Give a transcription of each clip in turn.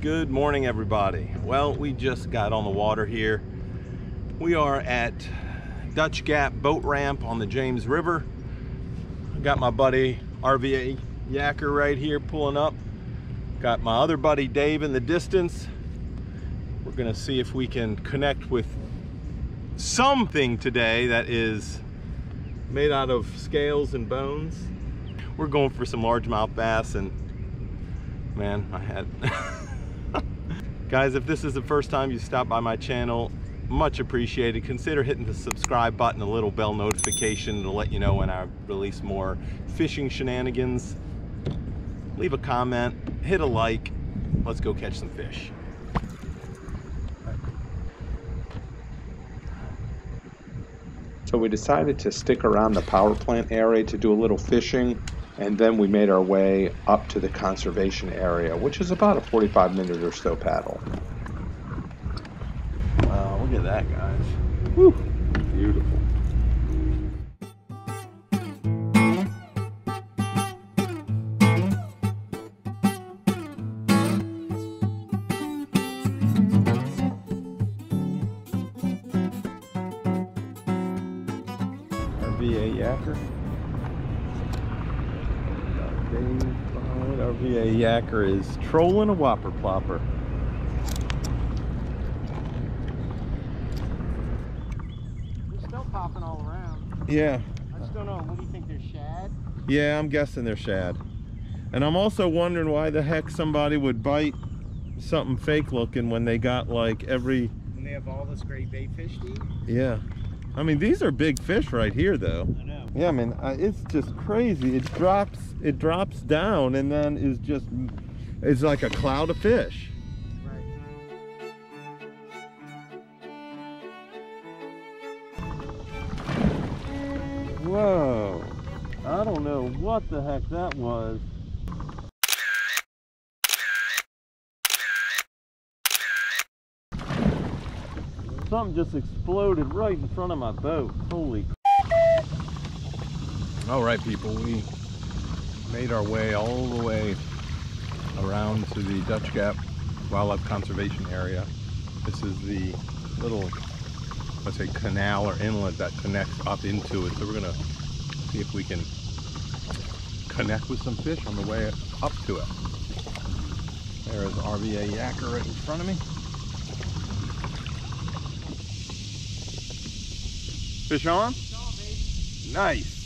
Good morning, everybody. Well, we just got on the water here. We are at Dutch Gap Boat Ramp on the James River. I've got my buddy RVA Yakker right here pulling up. Got my other buddy Dave in the distance. We're gonna see if we can connect with something today that is made out of scales and bones. We're going for some largemouth bass, and man, I had guys, if this is the first time you stop by my channel, much appreciated. Consider hitting the subscribe button, a little bell notification to let you know when I release more fishing shenanigans. Leave a comment, hit a like. Let's go catch some fish. So we decided to stick around the power plant area to do a little fishing, and then we made our way up to the conservation area, which is about a 45-minute or so paddle. Wow, look at that, guys. Woo, beautiful. RVA Yakker. RVA Yakker is trolling a whopper plopper. They're still popping all around. Yeah. I just don't know. What do you think? They're shad? Yeah, I'm guessing they're shad. And I'm also wondering why the heck somebody would bite something fake looking when they got like every... When they have all this great bait fish to eat? Yeah. I mean, these are big fish right here, though. I know. Yeah, I mean, it's just crazy. It drops down, and then it's like a cloud of fish. Right. Whoa! I don't know what the heck that was. Something just exploded right in front of my boat. Holy crap. All right, people, we made our way all the way around to the Dutch Gap Wildlife Conservation Area. This is the little, let's say, canal or inlet that connects up into it. So we're gonna see if we can connect with some fish on the way up to it. There is RVA Yakker right in front of me. Fish on? Fish on, baby. Nice.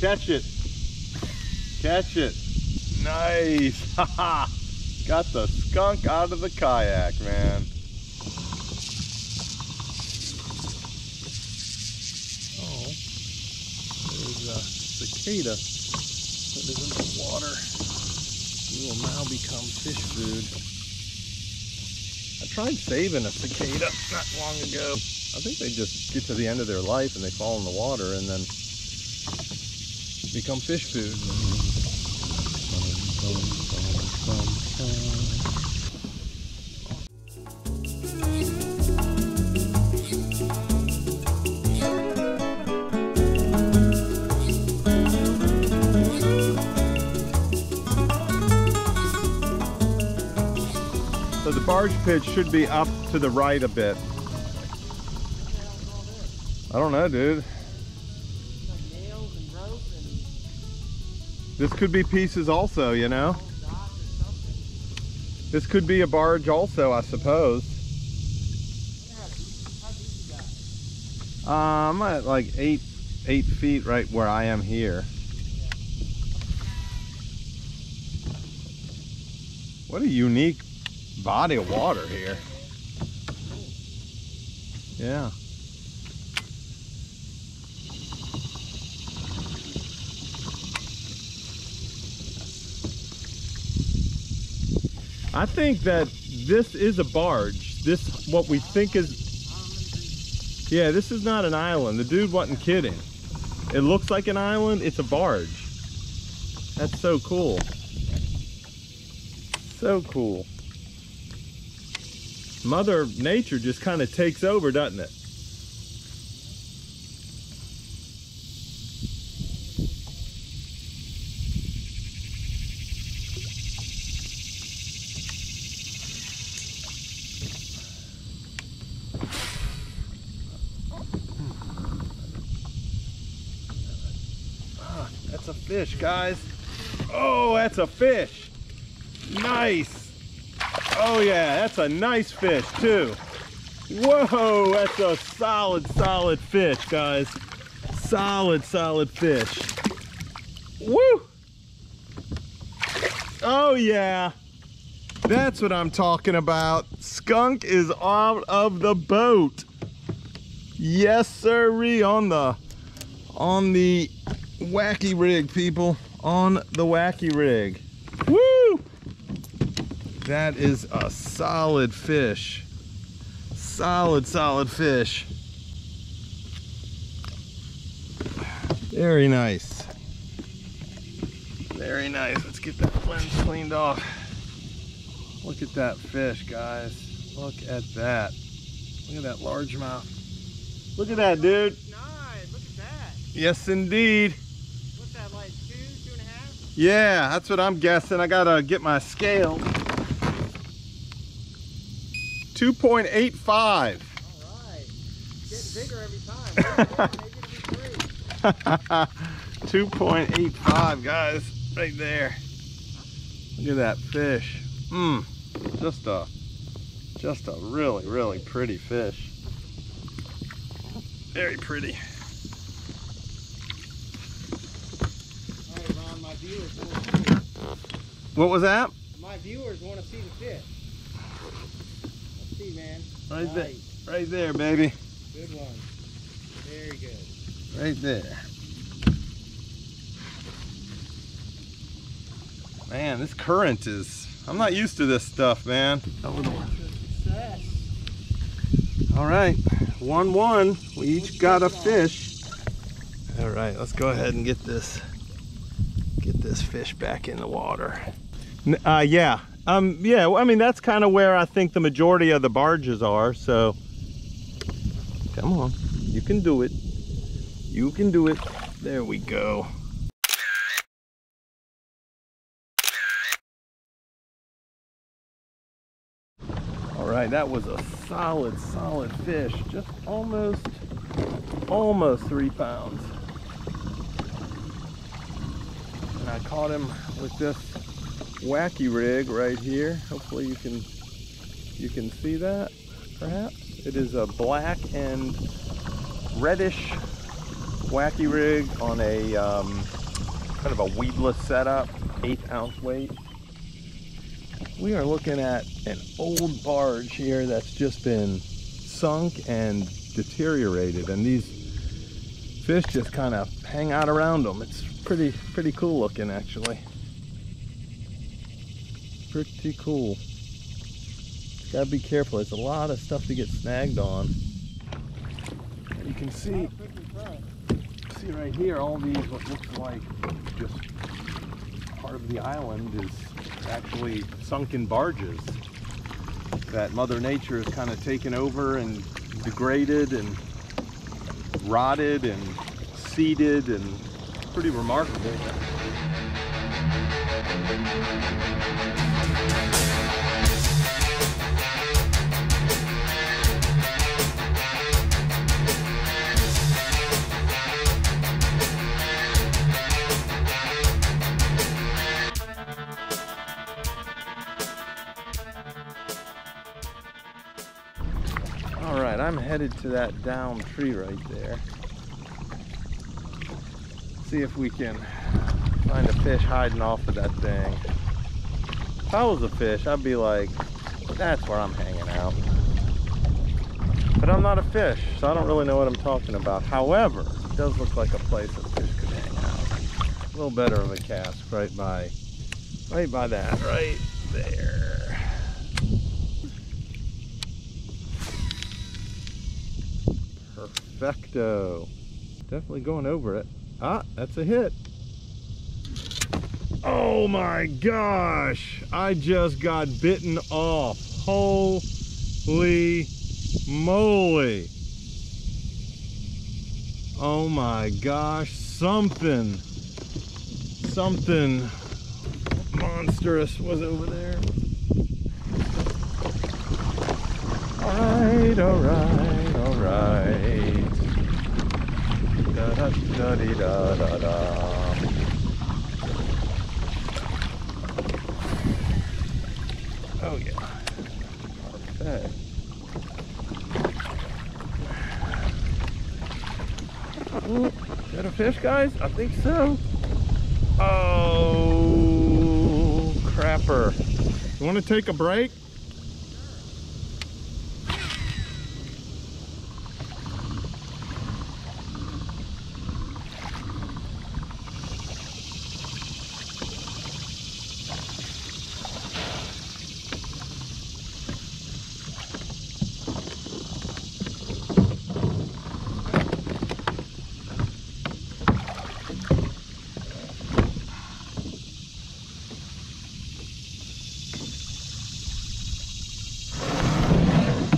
Catch it. Catch it. Nice. Haha. Got the skunk out of the kayak, man. Oh, there's a cicada that is in the water. It will now become fish food. I tried saving a cicada not long ago. I think they just get to the end of their life and they fall in the water and then become fish food. So the barge pit should be up to the right a bit. I don't know, dude. Like nails and rope and... This could be pieces also, you know? This could be a barge also, I suppose. I'm at like eight feet right where I am here. Yeah. What a unique body of water here. Yeah. I think that this is a barge. This, what we think is, yeah, this is not an island. The dude wasn't kidding. It looks like an island, it's a barge. That's so cool. So cool. Mother Nature just kind of takes over, doesn't it? fish, guys. Oh, that's a fish. Nice. Oh yeah, that's a nice fish too. Whoa, that's a solid fish, guys. Solid fish. Woo! Oh yeah, that's what I'm talking about. Skunk is out of the boat. Yes sirree, on the wacky rig, people. On the wacky rig. Woo! That is a solid fish. Solid fish. Very nice. Very nice. Let's get that lens cleaned off. Look at that fish, guys. Look at that. Look at that largemouth. Look at that, dude. Nice. Look at that. Yes, indeed. What's that, like 2, 2.5? Yeah, that's what I'm guessing. I gotta get my scale. 2.85. All right. It's getting bigger every time. 2.85, guys, right there. Look at that fish. Just a really pretty fish. Very pretty. All right, Ron, my viewers want to see it. What was that? My viewers want to see the fish. Let's see, man. Right nice. There, right there, baby. Good one. Very good. Right there. Man, this current is, I'm not used to this stuff, man. All right, 1-1. We each got a fish. All right, let's go ahead and get this fish back in the water. Yeah, I mean, that's kind of where I think the majority of the barges are, so. Come on, you can do it. You can do it. There we go. All right, that was a solid fish. Just almost 3 pounds. And I caught him with this wacky rig right here. Hopefully you can see that, perhaps. It is a black and reddish wacky rig on a kind of a weedless setup, 8-ounce weight. We are looking at an old barge here that's just been sunk and deteriorated, and these fish just kind of hang out around them. It's pretty cool looking, actually. Pretty cool. Gotta be careful. There's a lot of stuff to get snagged on. You can see. See right here, all these, what looks like just part of the island is actually sunken barges that Mother Nature has kind of taken over and degraded and rotted and seeded, and pretty remarkable. I'm headed to that down tree right there. See if we can find a fish hiding off of that thing. If I was a fish, I'd be like, that's where I'm hanging out. But I'm not a fish, so I don't really know what I'm talking about. However, it does look like a place that fish could hang out. A little better of a cast right by that, right there. Perfecto. Definitely going over it. Ah, that's a hit. Oh my gosh. I just got bitten off. Holy moly. Oh my gosh. Something monstrous was over there. All right. Da, da, da, da, da, da. Oh yeah. Perfect. Is that a fish, guys? I think so. Oh, crapper. You want to take a break?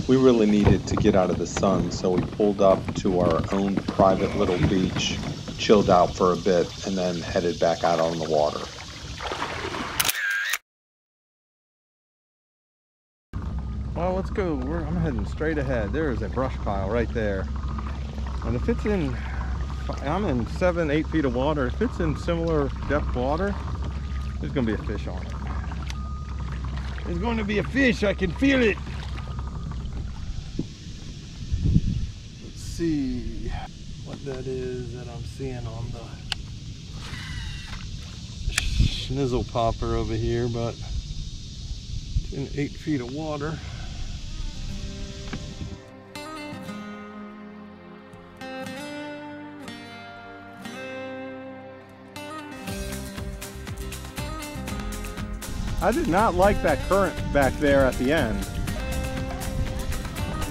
We really needed to get out of the sun, so we pulled up to our own private little beach, chilled out for a bit, and then headed back out on the water. Well, let's go. I'm heading straight ahead. There is a brush pile right there. And if it's in, I'm in 7-8 feet of water. If it's in similar depth water, there's going to be a fish on it. There's going to be a fish. I can feel it. See what that is that I'm seeing on the schnizzle popper over here, but it's in 8 feet of water. I did not like that current back there at the end.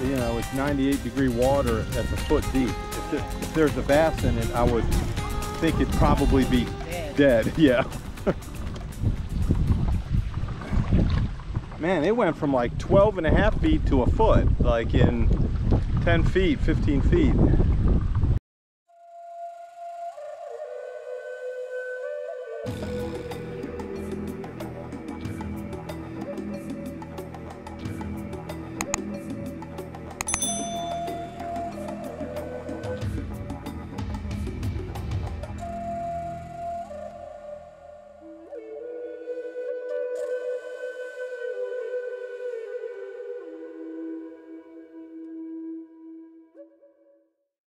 You know, it's 98-degree water that's a foot deep. If there's a bass in it, I would think it'd probably be dead. Yeah. Man, it went from like 12.5 feet to a foot, like in 10 feet, 15 feet.